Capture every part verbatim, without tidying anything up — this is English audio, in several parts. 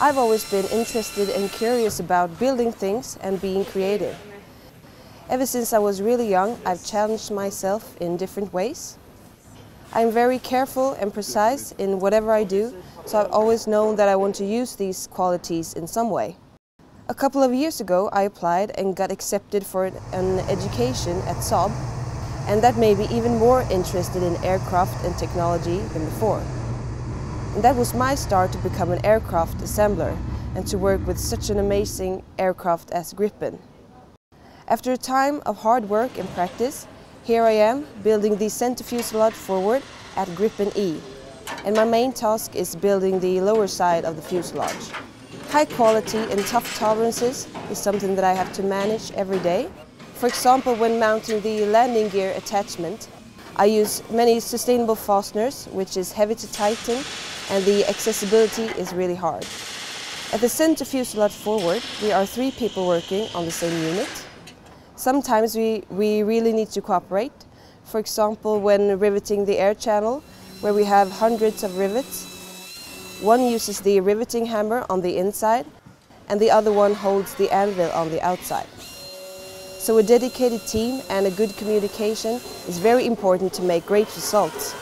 I've always been interested and curious about building things and being creative. Ever since I was really young, I've challenged myself in different ways. I'm very careful and precise in whatever I do, so I've always known that I want to use these qualities in some way. A couple of years ago, I applied and got accepted for an education at Saab, and that made me even more interested in aircraft and technology than before. And that was my start to become an aircraft assembler and to work with such an amazing aircraft as Gripen. After a time of hard work and practice, here I am building the center fuselage forward at Gripen E, and my main task is building the lower side of the fuselage. High quality and tough tolerances is something that I have to manage every day. For example, when mounting the landing gear attachment, I use many sustainable fasteners, which is heavy to tighten, and the accessibility is really hard. At the center fuselage forward, we are three people working on the same unit. Sometimes we, we really need to cooperate. For example, when riveting the air channel, where we have hundreds of rivets, one uses the riveting hammer on the inside and the other one holds the anvil on the outside. So a dedicated team and a good communication is very important to make great results.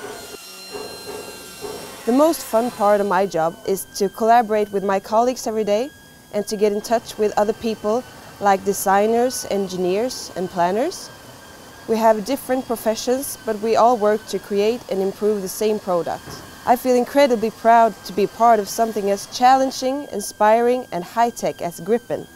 The most fun part of my job is to collaborate with my colleagues every day and to get in touch with other people like designers, engineers and planners. We have different professions, but we all work to create and improve the same product. I feel incredibly proud to be part of something as challenging, inspiring and high-tech as Gripen.